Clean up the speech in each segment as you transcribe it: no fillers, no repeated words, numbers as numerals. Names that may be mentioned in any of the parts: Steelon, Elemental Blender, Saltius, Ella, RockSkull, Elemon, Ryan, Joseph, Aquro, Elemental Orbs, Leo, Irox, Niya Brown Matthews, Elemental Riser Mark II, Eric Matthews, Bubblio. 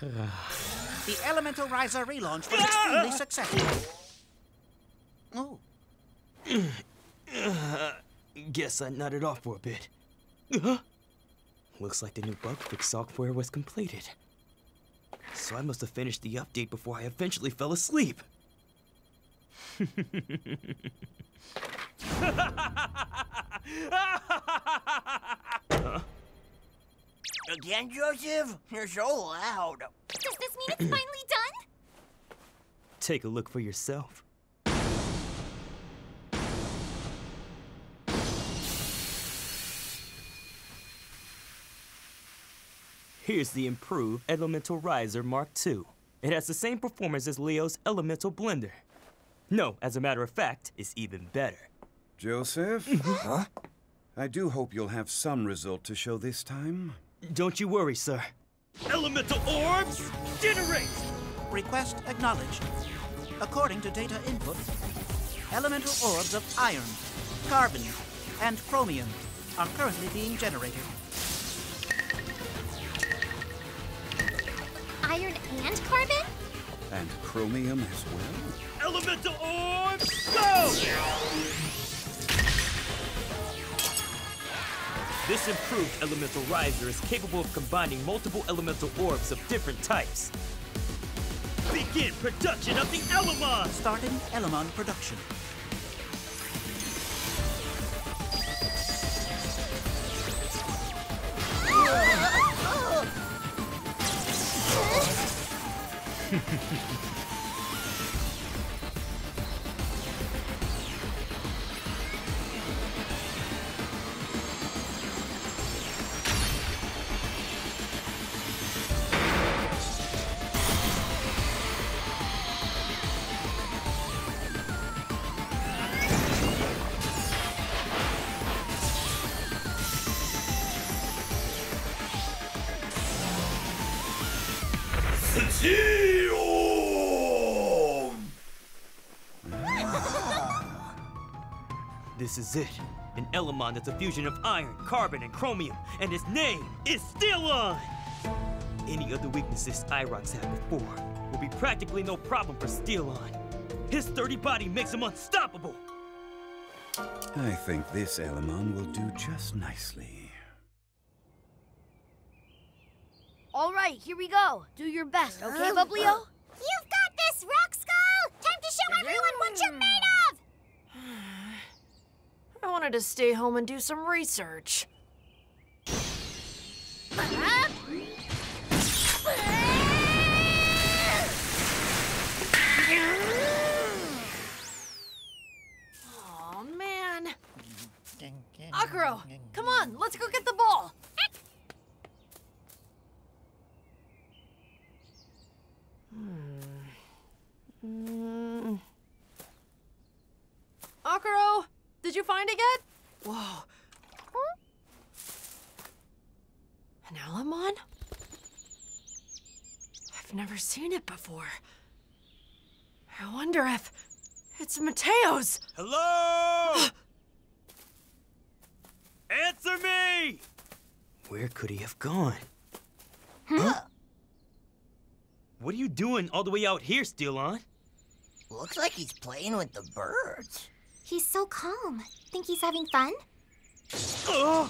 The Elemental Riser relaunch was extremely successful. Oh. Guess I nutted off for a bit. Looks like the new bug fix software was completed. So I must have finished the update before I eventually fell asleep. Huh? Again, Joseph? You're so loud. Does this mean it's finally done? Take a look for yourself. Here's the improved Elemental Riser Mark II. It has the same performance as Leo's Elemental Blender. No, as a matter of fact, it's even better. Joseph? Huh? I do hope you'll have some result to show this time. Don't you worry, sir. Elemental Orbs, generate! Request acknowledged. According to data input, Elemental Orbs of iron, carbon, and chromium are currently being generated. Iron and carbon? And chromium as well? Elemental Orbs, go! This improved Elemental Riser is capable of combining multiple Elemental Orbs of different types. Begin production of the Elemon! Starting Elemon production. This is it, an Elemon that's a fusion of iron, carbon, and chromium, and its name is Steelon! Any other weaknesses Irox had before will be practically no problem for Steelon. His sturdy body makes him unstoppable! I think this Elemon will do just nicely. All right, here we go. Do your best, okay, Bubblio? You've got this, RockSkull! Time to show everyone what you're made of! I wanted to stay home and do some research. Oh man. Aquro, come on, let's go get the ball. Aquro? Did you find it yet? Whoa. An Elemon? I've never seen it before. I wonder if it's Mateo's. Hello? Answer me! Where could he have gone? Huh? What are you doing all the way out here, Steelon? Looks like he's playing with the birds. He's so calm. Think he's having fun? I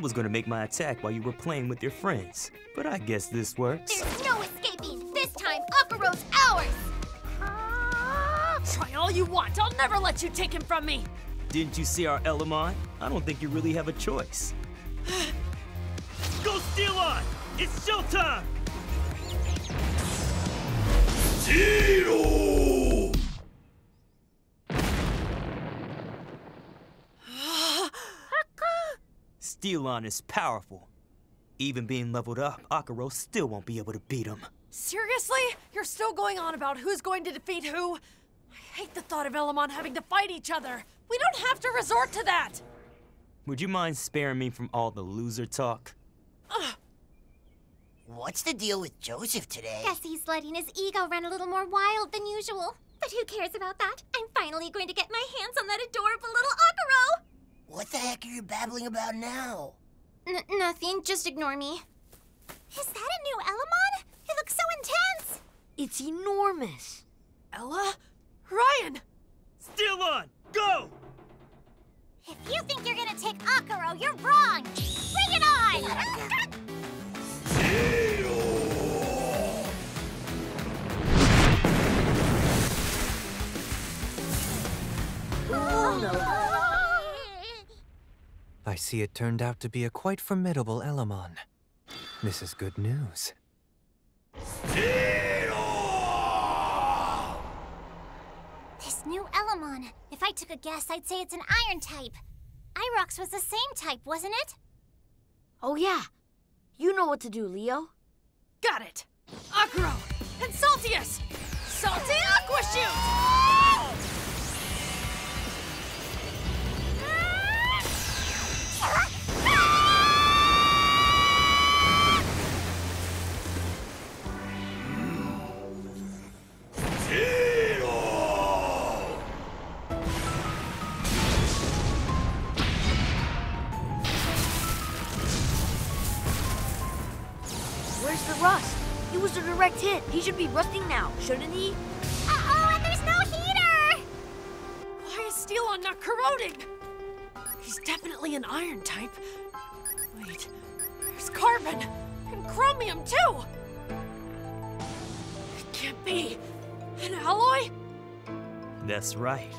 was gonna make my attack while you were playing with your friends, but I guess this works. There's no escaping! This time, Aquaro's ours! Try all you want. I'll never let you take him from me! Didn't you see our Elemon? I don't think you really have a choice. Go Steelon! It's showtime! Steelon! Steelon is powerful. Even being leveled up, Aquro still won't be able to beat him. Seriously? You're still going on about who's going to defeat who? I hate the thought of Elemon having to fight each other. We don't have to resort to that. Would you mind sparing me from all the loser talk? What's the deal with Joseph today? Guess he's letting his ego run a little more wild than usual. But who cares about that? I'm finally going to get my hands on that adorable little Aquro! What the heck are you babbling about now? Nothing. Just ignore me. Is that a new Elemon? It looks so intense! It's enormous. Ella? Ryan! Steelon, go! If you think you're gonna take Aquro, you're wrong! Bring it on! Oh, no. I see it turned out to be a quite formidable Elemon. This is good news. This new Elemon, if I took a guess, I'd say it's an iron type. Irox was the same type, wasn't it? Oh yeah. You know what to do, Leo. Got it. Aquro and Saltius! Salty Aqua Shoot! Where's the rust? It was a direct hit. He should be rusting now, shouldn't he? Uh-oh, and there's no heater! Why is Steelon not corroding? He's definitely an iron type. Wait, there's carbon and chromium too! It can't be. An alloy? That's right,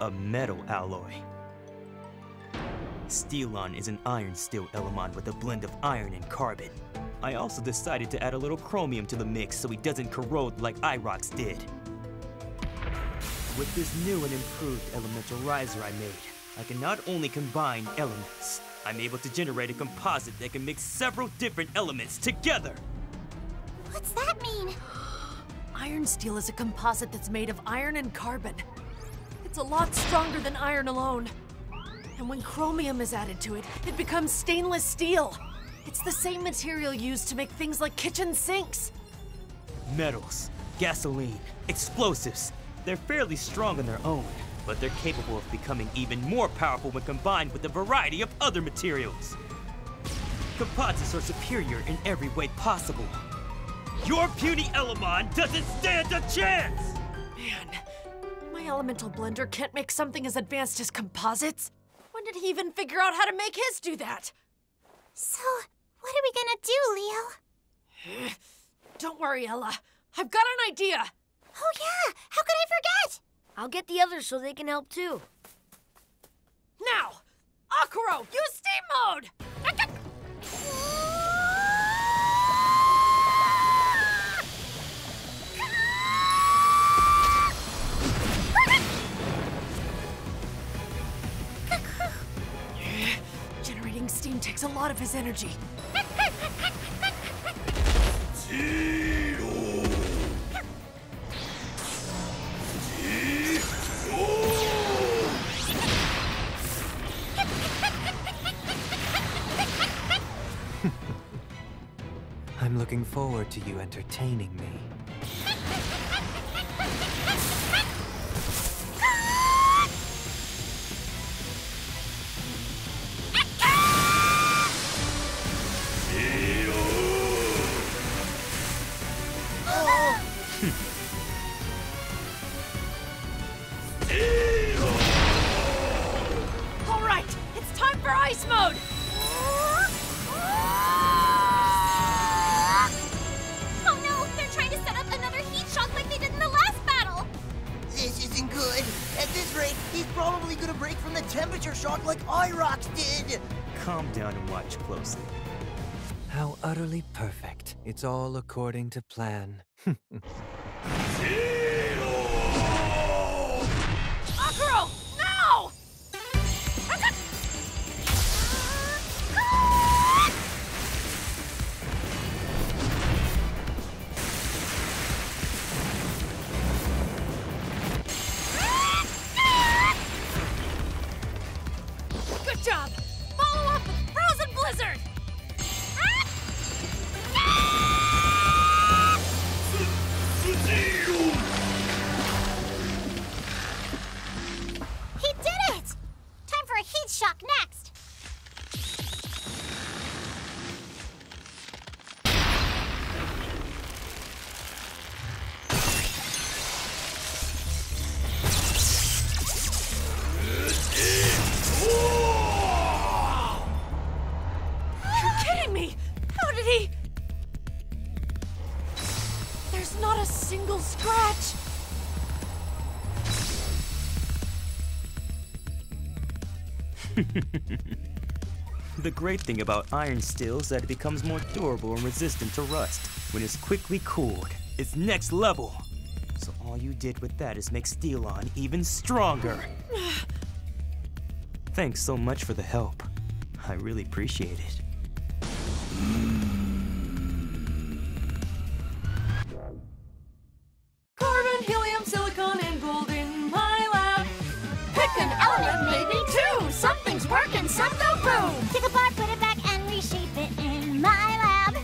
a metal alloy. Steelon is an iron steel Elemon with a blend of iron and carbon. I also decided to add a little chromium to the mix so he doesn't corrode like Irox did. With this new and improved elemental riser I made, I can not only combine elements, I'm able to generate a composite that can mix several different elements together. What's that mean? Iron steel is a composite that's made of iron and carbon. It's a lot stronger than iron alone. And when chromium is added to it, it becomes stainless steel. It's the same material used to make things like kitchen sinks. Metals, gasoline, explosives, they're fairly strong on their own, but they're capable of becoming even more powerful when combined with a variety of other materials. Composites are superior in every way possible. Your puny Elemon doesn't stand a chance! Man, my elemental blender can't make something as advanced as composites. When did he even figure out how to make his do that? So, what are we gonna do, Leo? Don't worry, Ella. I've got an idea. Oh yeah, how could I forget? I'll get the others so they can help too. Now, Aquro, use steam mode! Generating steam takes a lot of his energy. I'm looking forward to you entertaining me. Perfect. It's all according to plan. Aquro, now! Good job! Follow up with Frozen Blizzard! Not a single scratch. The great thing about iron steel is that it becomes more durable and resistant to rust when it's quickly cooled. It's next level. So all you did with that is make Steelon even stronger. Thanks so much for the help. I really appreciate it. Carbon, helium, silicon, and gold in my lab. Pick an element, maybe two. Something's working, something boom. Take apart, put it back, and reshape it in my lab.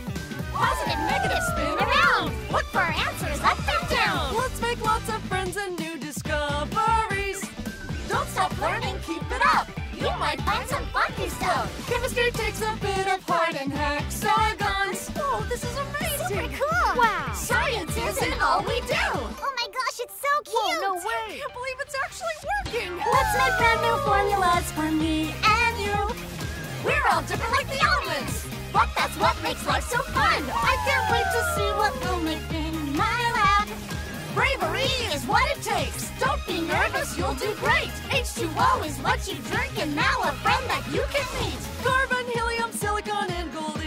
Positive, negative, spin around. Look for answers, let them down. Let's make lots of friends and new discoveries. Don't stop learning, keep it up. You might find some funky stuff. Chemistry takes a bit of heart and hexagons. Oh, this is amazing. Super cool. Wow. Science isn't all we do. Oh my gosh, it's so cute. Oh, no way. I can't believe it's actually working. Let's make brand new formulas for me and you. We're all different like the elements, but that's what makes life so fun. I can't wait to see what we'll make in my lab. Bravery is what it takes. Don't be nervous, you'll do great. H2O is what you drink, and now a friend that you can meet. Carbon, helium, silicon, and gold.